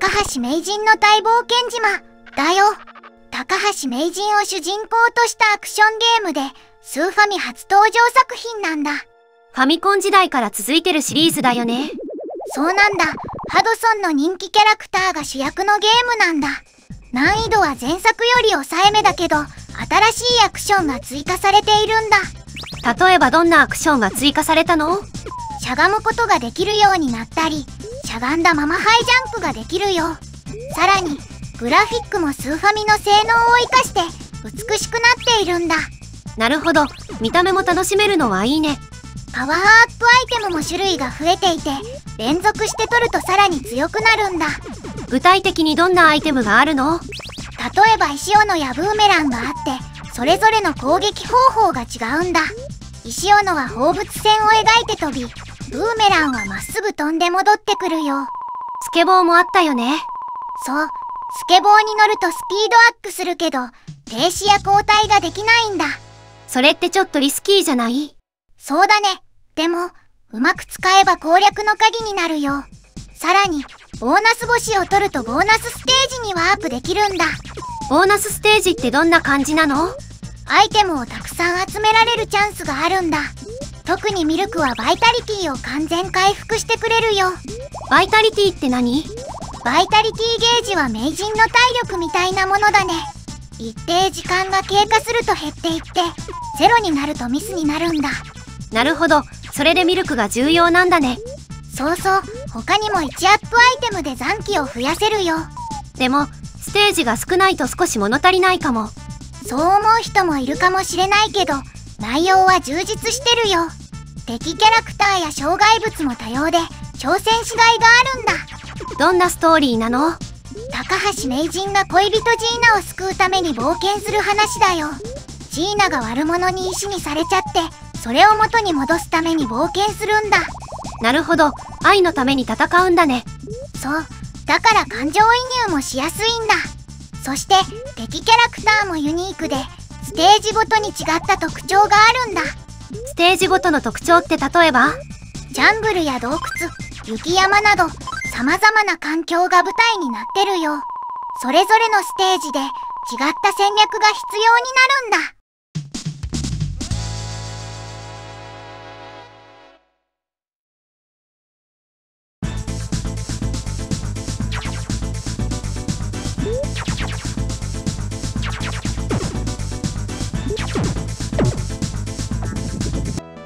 高橋名人の大冒険島だよ。高橋名人を主人公としたアクションゲームで、スーファミ初登場作品なんだ。ファミコン時代から続いてるシリーズだよね。そうなんだ。ハドソンの人気キャラクターが主役のゲームなんだ。難易度は前作より抑えめだけど、新しいアクションが追加されているんだ。例えばどんなアクションが追加されたの？しゃがむことができるようになったり、しゃがんだままハイジャンプができるよ。さらにグラフィックもスーファミの性能を生かして美しくなっているんだ。なるほど、見た目も楽しめるのはいいね。パワーアップアイテムも種類が増えていて、連続して取るとさらに強くなるんだ。具体的にどんなアイテムがあるの？例えば石斧やブーメランがあって、それぞれの攻撃方法が違うんだ。石斧は放物線を描いて飛び、ブーメランはまっすぐ飛んで戻ってくるよ。スケボーもあったよね。そう、スケボーに乗るとスピードアップするけど、停止や後退ができないんだ。それってちょっとリスキーじゃない？そうだね。でもうまく使えば攻略の鍵になるよ。さらにボーナス星を取るとボーナスステージにワープできるんだ。ボーナスステージってどんな感じなの？アイテムをたくさん集められるチャンスがあるんだ。特にミルクはバイタリティを完全回復してくれるよ。バイタリティって何？バイタリティゲージは名人の体力みたいなものだね。一定時間が経過すると減っていって、ゼロになるとミスになるんだ。なるほど、それでミルクが重要なんだね。そうそう、他にも1アップアイテムで残機を増やせるよ。でもステージが少ないと少し物足りないかも。そう思う人もいるかもしれないけど、内容は充実してるよ。敵キャラクターや障害物も多様で、挑戦しがいがあるんだ。どんなストーリーなの？高橋名人が恋人ジーナを救うために冒険する話だよ。ジーナが悪者に石にされちゃって、それを元に戻すために冒険するんだ。なるほど、愛のために戦うんだね。そう、だから感情移入もしやすいんだ。そして敵キャラクターもユニークで、ステージごとに違った特徴があるんだ。ステージごとの特徴って例えば？ジャングルや洞窟、雪山など様々な環境が舞台になってるよ。それぞれのステージで違った戦略が必要になるんだ。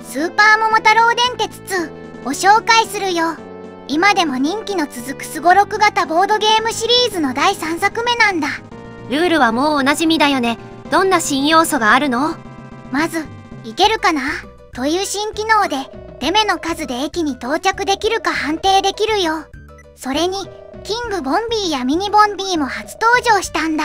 スーパー桃太郎電鉄2を紹介するよ。今でも人気の続くすごろく型ボードゲームシリーズの第3作目なんだ。ルールはもうおなじみだよね。どんな新要素があるの？まず、行けるかなという新機能で、出目の数で駅に到着できるか判定できるよ。それに、キングボンビーやミニボンビーも初登場したんだ。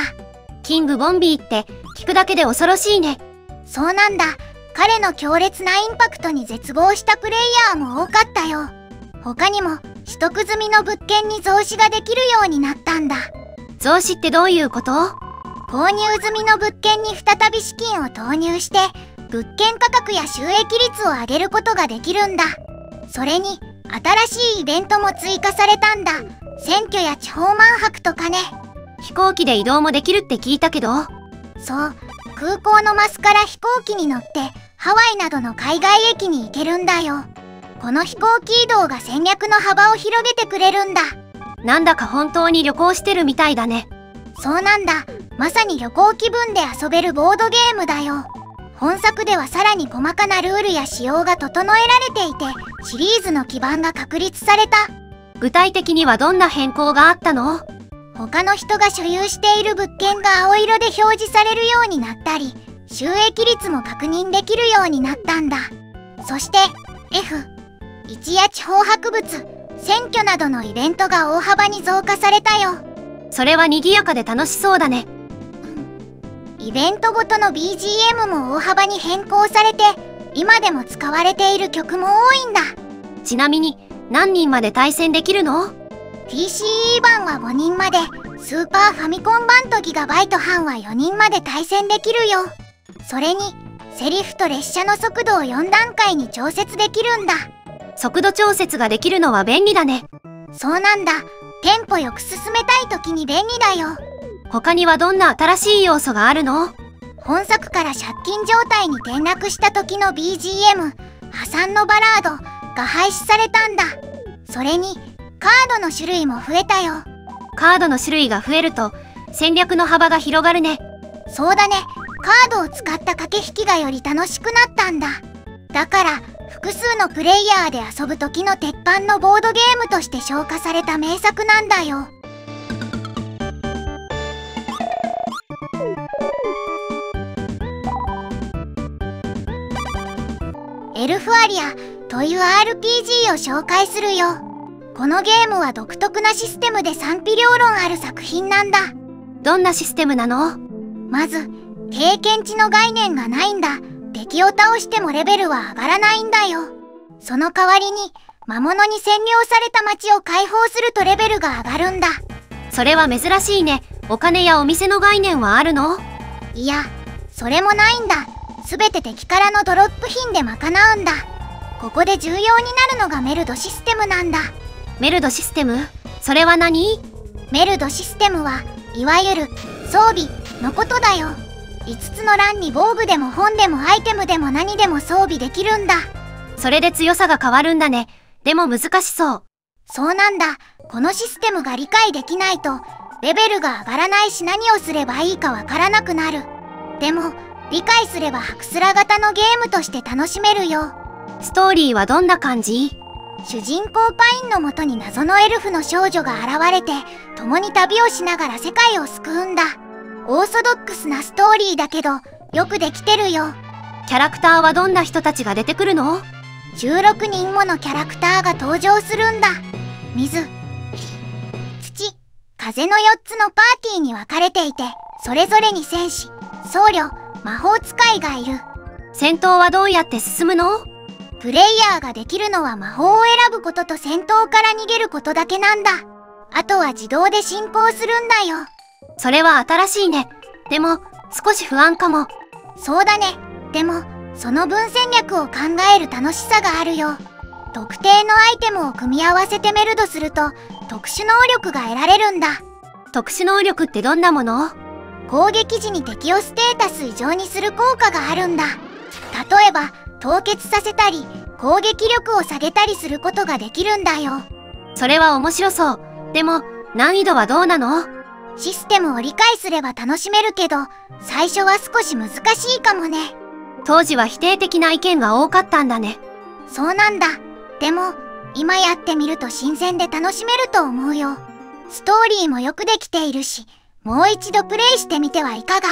キングボンビーって聞くだけで恐ろしいね。そうなんだ。彼の強烈なインパクトに絶望したプレイヤーも多かったよ。他にも取得済みの物件に増資ができるようになったんだ。増資ってどういうこと？購入済みの物件に再び資金を投入して、物件価格や収益率を上げることができるんだ。それに新しいイベントも追加されたんだ。選挙や地方満泊とかね。飛行機で移動もできるって聞いたけど。そう、空港のマスから飛行機に乗ってハワイなどの海外駅に行けるんだよ。この飛行機移動が戦略の幅を広げてくれるんだ。なんだか本当に旅行してるみたいだね。そうなんだ。まさに旅行気分で遊べるボードゲームだよ。本作ではさらに細かなルールや仕様が整えられていて、シリーズの基盤が確立された。具体的にはどんな変更があったの？他の人が所有している物件が青色で表示されるようになったり、収益率も確認できるようになったんだ。そして F1 や地方博物、選挙などのイベントが大幅に増加されたよ。それは賑やかで楽しそうだね。イベントごとの BGM も大幅に変更されて、今でも使われている曲も多いんだ。ちなみに何人まで対戦できるの？ PCE 版は5人まで、スーパーファミコン版とギガバイト版は4人まで対戦できるよ。それにセリフと列車の速度を4段階に調節できるんだ。速度調節ができるのは便利だね。そうなんだ。テンポよく進めたい時に便利だよ。他にはどんな新しい要素があるの？本作から借金状態に転落した時の BGM、破産のバラードが廃止されたんだ。それにカードの種類も増えたよ。カードの種類が増えると戦略の幅が広がるね。そうだね。カードを使った駆け引きがより楽しくなったんだ。だから複数のプレイヤーで遊ぶ時の鉄板のボードゲームとして昇華された名作なんだよ。エルファリアという RPG を紹介するよ。このゲームは独特なシステムで賛否両論ある作品なんだ。どんなシステムなの？まず経験値の概念がないんだ。敵を倒してもレベルは上がらないんだよ。その代わりに魔物に占領された町を解放するとレベルが上がるんだ。それは珍しいね。お金やお店の概念はあるの？いや、それもないんだ。すべて敵からのドロップ品で賄うんだ。ここで重要になるのがメルドシステムなんだ。メルドシステム？それは何？メルドシステムはいわゆる装備のことだよ。5つの欄に防具でも本でもアイテムでも何でも装備できるんだ。それで強さが変わるんだね。でも難しそう。そうなんだ。このシステムが理解できないとレベルが上がらないし、何をすればいいかわからなくなる。でも理解すればハクスラ型のゲームとして楽しめるよ。ストーリーはどんな感じ？主人公パインのもとに謎のエルフの少女が現れて、共に旅をしながら世界を救うんだ。オーソドックスなストーリーだけどよくできてるよ。キャラクターはどんな人たちが出てくるの？16人ものキャラクターが登場するんだ。水、土、風の4つのパーティーに分かれていて、それぞれに戦士、僧侶、魔法使いがいる。戦闘はどうやって進むの？プレイヤーができるのは魔法を選ぶことと戦闘から逃げることだけなんだ。あとは自動で進行するんだよ。それは新しいね。でも少し不安かも。そうだね。でもその分戦略を考える楽しさがあるよ。特定のアイテムを組み合わせてメルドすると特殊能力が得られるんだ。特殊能力ってどんなもの？攻撃時に敵をステータス以上にする効果があるんだ。例えば凍結させたり攻撃力を下げたりすることができるんだよ。それは面白そう。でも難易度はどうなの？システムを理解すれば楽しめるけど、最初は少し難しいかもね。当時は否定的な意見が多かったんだね。そうなんだ。でも今やってみると新鮮で楽しめると思うよ。ストーリーもよくできているし、もう一度プレイしてみてはいかが？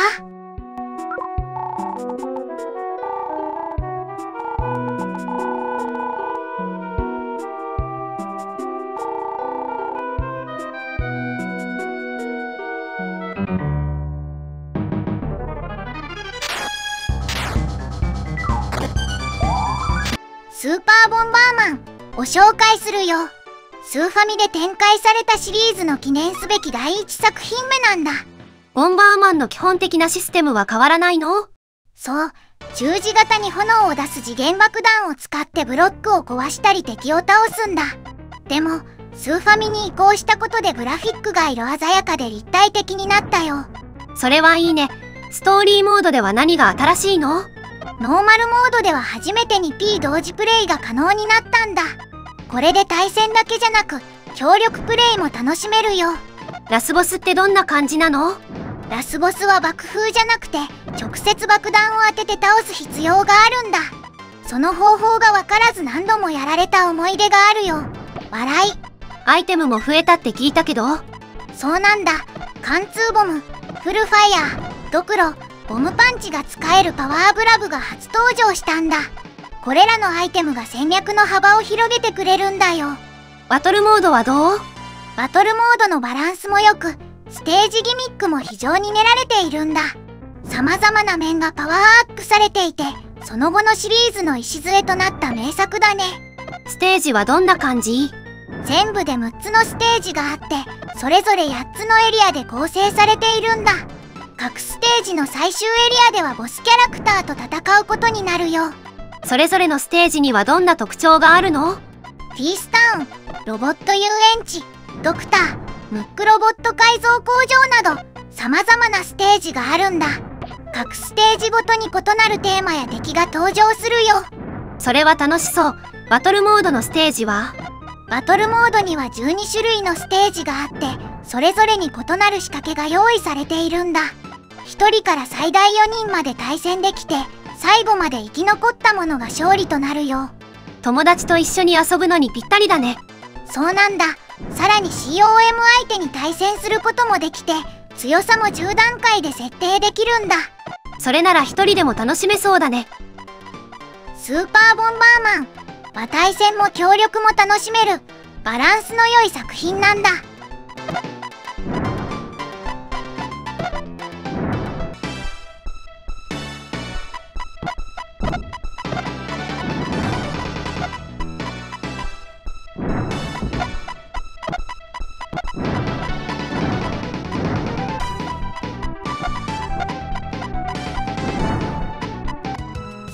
スーパーボンバーマンを紹介するよ。スーファミで展開されたシリーズの記念すべき第1作品目なんだ。ボンバーマンの基本的なシステムは変わらないの？そう。十字型に炎を出す時限爆弾を使ってブロックを壊したり敵を倒すんだ。でもスーファミに移行したことでグラフィックが色鮮やかで立体的になったよ。それはいいね。ストーリーモードでは何が新しいの？ノーマルモードでは初めて 2P 同時プレイが可能になったんだ。これで対戦だけじゃなく協力プレイも楽しめるよ。ラスボスってどんな感じなの？ラスボスは爆風じゃなくて直接爆弾を当てて倒す必要があるんだ。その方法がわからず何度もやられた思い出があるよ。笑い。アイテムも増えたって聞いたけど。そうなんだ。貫通ボム、フルファイヤー、ドクロ、ボムパンチが使えるパワーブラブが初登場したんだ。これらのアイテムが戦略の幅を広げてくれるんだよ。バトルモードはどう？バトルモードのバランスも良く、ステージギミックも非常に練られているんだ。様々な面がパワーアップされていて、その後のシリーズの礎となった名作だね。ステージはどんな感じ？全部で6つのステージがあって、それぞれ8つのエリアで構成されているんだ。各ステージの最終エリアではボスキャラクターと戦うことになるよ。それぞれのステージにはどんな特徴があるの？ティースタウン、ロボット遊園地、ドクター、ムックロボット改造工場など様々なステージがあるんだ。各ステージごとに異なるテーマや敵が登場するよ。それは楽しそう。バトルモードのステージは？バトルモードには12種類のステージがあって、それぞれに異なる仕掛けが用意されているんだ。1人から最大4人まで対戦できて、最後まで生き残った者が勝利となるよ。友達と一緒に遊ぶのにぴったりだね。そうなんだ。さらに COM 相手に対戦することもできて、強さも10段階で設定できるんだ。それなら一人でも楽しめそうだね。スーパーボンバーマン、馬体戦も協力も楽しめるバランスの良い作品なんだ。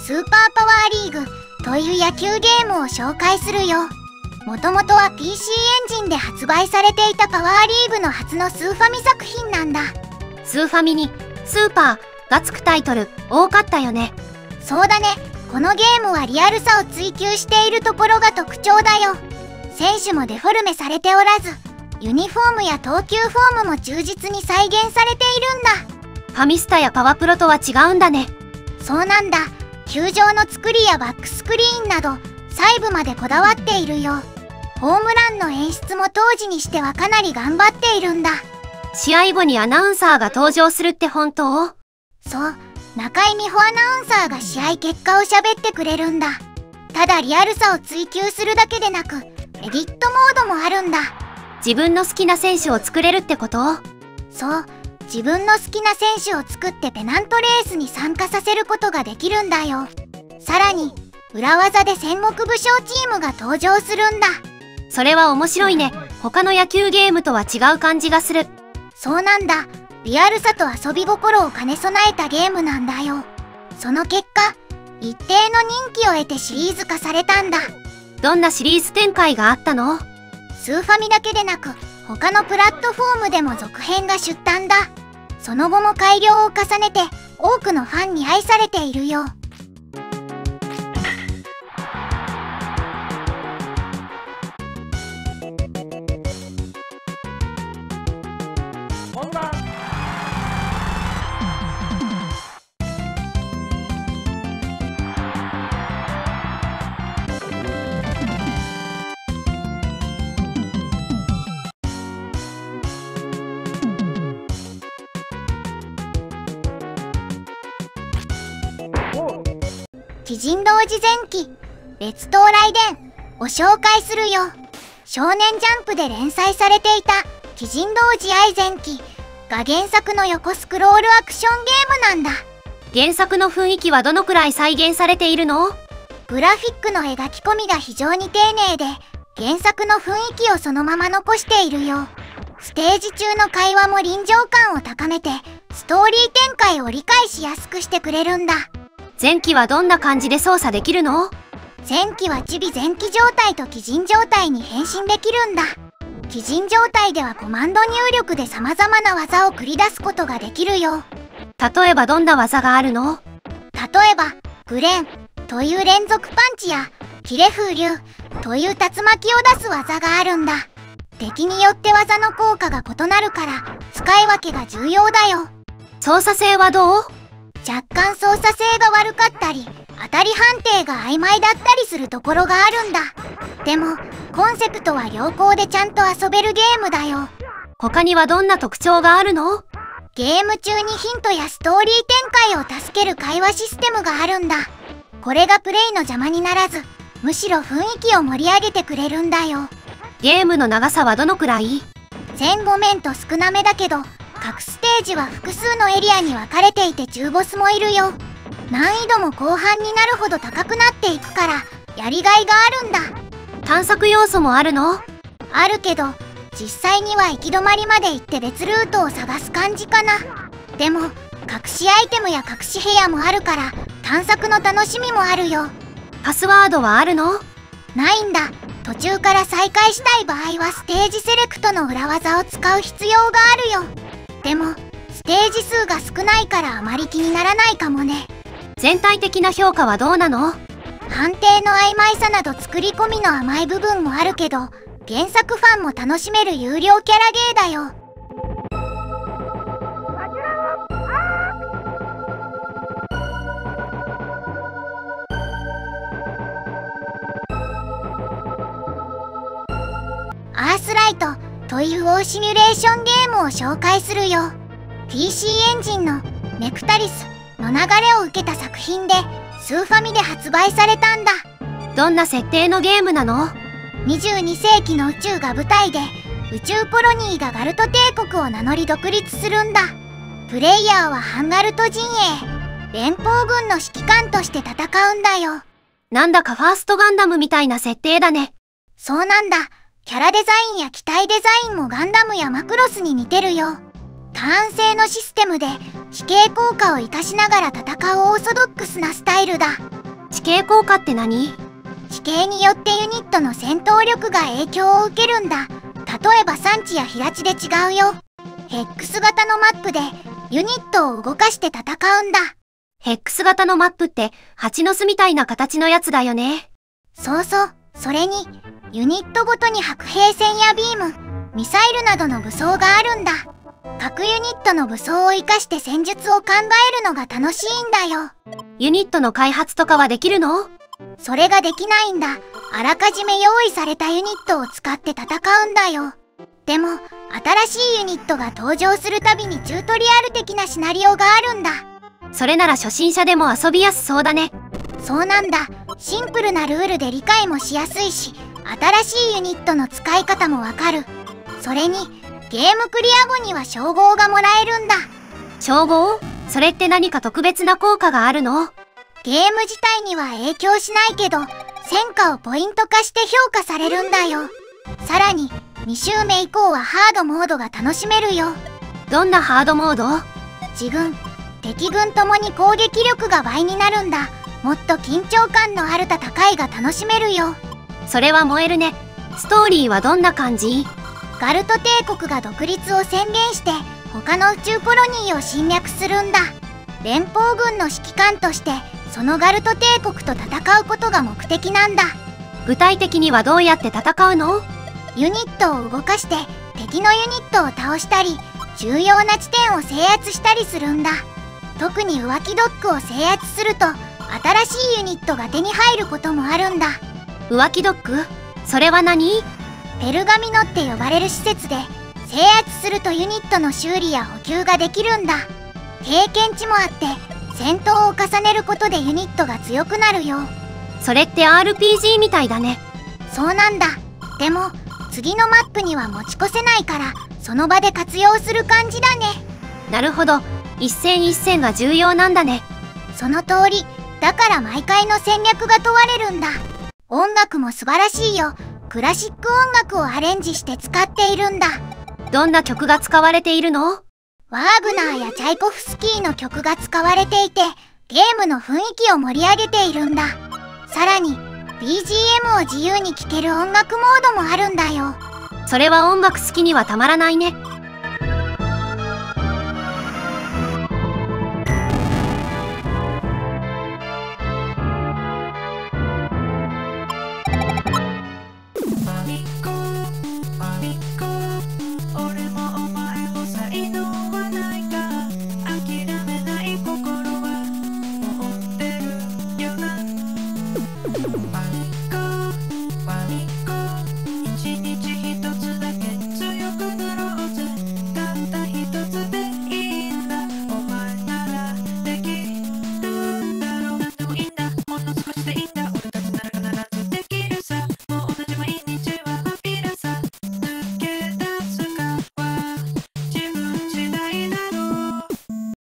スーパーパワーリーグという野球ゲームを紹介するよ。もともとは PC エンジンで発売されていたパワーリーグの初のスーファミ作品なんだ。スーファミにスーパーがつくタイトル多かったよね。そうだね。このゲームはリアルさを追求しているところが特徴だよ。選手もデフォルメされておらず、ユニフォームや投球フォームも忠実に再現されているんだ。ファミスタやパワプロとは違うんだね。そうなんだ。球場の作りやバックスクリーンなど細部までこだわっているよ。ホームランの演出も当時にしてはかなり頑張っているんだ。試合後にアナウンサーが登場するって本当？そう、中井美穂アナウンサーが試合結果を喋ってくれるんだ。ただリアルさを追求するだけでなく、エディットモードもあるんだ。自分の好きな選手を作れるってこと？そう、自分の好きな選手を作ってペナントレースに参加させることができるんだよ。さらに裏技で戦国武将チームが登場するんだ。それは面白いね。他の野球ゲームとは違う感じがする。そうなんだ。リアルさと遊び心を兼ね備えたゲームなんだよ。その結果、一定の人気を得てシリーズ化されたんだ。どんなシリーズ展開があったの？スーファミだけでなく、他のプラットフォームでも続編が出誕だ。その後も改良を重ねて多くのファンに愛されているよ。鬼人同時前期、列島雷電を紹介するよ。少年ジャンプで連載されていた鬼人同時愛前期が原作の横スクロールアクションゲームなんだ。原作の雰囲気はどのくらい再現されているの？グラフィックの描き込みが非常に丁寧で、原作の雰囲気をそのまま残しているよ。ステージ中の会話も臨場感を高めて、ストーリー展開を理解しやすくしてくれるんだ。前期はどんな感じで操作できるの？前期はチビ前期状態と鬼人状態に変身できるんだ。鬼人状態ではコマンド入力で様々な技を繰り出すことができるよ。例えばどんな技があるの？例えば、グレンという連続パンチや、切れ風流という竜巻を出す技があるんだ。敵によって技の効果が異なるから、使い分けが重要だよ。操作性はどう？若干操作性が悪かったり、当たり判定が曖昧だったりするところがあるんだ。でもコンセプトは良好でちゃんと遊べるゲームだよ。他にはどんな特徴があるの？ゲーム中にヒントやストーリー展開を助ける会話システムがあるんだ。これがプレイの邪魔にならず、むしろ雰囲気を盛り上げてくれるんだよ。ゲームの長さはどのくらい？15面と少なめだけど、各ステージは複数のエリアに分かれていて中ボスもいるよ。難易度も後半になるほど高くなっていくから、やりがいがあるんだ。探索要素もあるの？あるけど、実際には行き止まりまで行って別ルートを探す感じかな。でも隠しアイテムや隠し部屋もあるから、探索の楽しみもあるよ。パスワードはあるの？ないんだ。途中から再開したい場合はステージセレクトの裏技を使う必要があるよ。でもステージ数が少ないからあまり気にならないかもね。全体的な評価はどうなの？判定の曖昧さなど作り込みの甘い部分もあるけど、原作ファンも楽しめる有料キャラゲーだよ。アースライトというオーシミュレーションゲームを紹介するよ。 PC エンジンのネクタリスの流れを受けた作品でスーファミで発売されたんだ。どんな設定のゲームなの？22世紀の宇宙が舞台で、宇宙コロニーがガルト帝国を名乗り独立するんだ。プレイヤーはハンガルト陣営、連邦軍の指揮官として戦うんだよ。なんだかファーストガンダムみたいな設定だね。そうなんだ。キャラデザインや機体デザインもガンダムやマクロスに似てるよ。ターン制のシステムで地形効果を活かしながら戦うオーソドックスなスタイルだ。地形効果って何？地形によってユニットの戦闘力が影響を受けるんだ。例えば山地や平地で違うよ。ヘックス型のマップでユニットを動かして戦うんだ。ヘックス型のマップって蜂の巣みたいな形のやつだよね。そうそう。それにユニットごとに白兵戦やビーム、ミサイルなどの武装があるんだ。各ユニットの武装を生かして戦術を考えるのが楽しいんだよ。ユニットの開発とかはできるの？それができないんだ。あらかじめ用意されたユニットを使って戦うんだよ。でも新しいユニットが登場するたびにチュートリアル的なシナリオがあるんだ。それなら初心者でも遊びやすそうだね。そうなんだ。シンプルなルールで理解もしやすいし、新しいユニットの使い方もわかる。それにゲームクリア後には称号がもらえるんだ。称号？それって何か特別な効果があるの？ゲーム自体には影響しないけど、戦果をポイント化して評価されるんだよ。さらに2周目以降はハードモードが楽しめるよ。どんなハードモード？自軍、敵軍ともに攻撃力が倍になるんだ。もっと緊張感のある戦いが楽しめるよ。それは燃えるね。ストーリーはどんな感じ？ガルト帝国が独立を宣言して他の宇宙コロニーを侵略するんだ。連邦軍の指揮官としてそのガルト帝国と戦うことが目的なんだ。具体的にはどうやって戦うの？ユニットを動かして敵のユニットを倒したり、重要な地点を制圧したりするんだ。特に浮気ドックを制圧すると新しいユニットが手に入ることもあるんだ。浮気ドック？それは何？ペルガミノって呼ばれる施設で制圧するとユニットの修理や補給ができるんだ。経験値もあって戦闘を重ねることでユニットが強くなるよ。それって RPG みたいだね。そうなんだ。でも次のマップには持ち越せないから、その場で活用する感じだね。なるほど。一戦一戦が重要なんだね。その通り。だから毎回の戦略が問われるんだ。音楽も素晴らしいよ。クラシック音楽をアレンジして使っているんだ。どんな曲が使われているの？ワーグナーやチャイコフスキーの曲が使われていて、ゲームの雰囲気を盛り上げているんだ。さらに BGM を自由に聴ける音楽モードもあるんだよ。それは音楽好きにはたまらないね。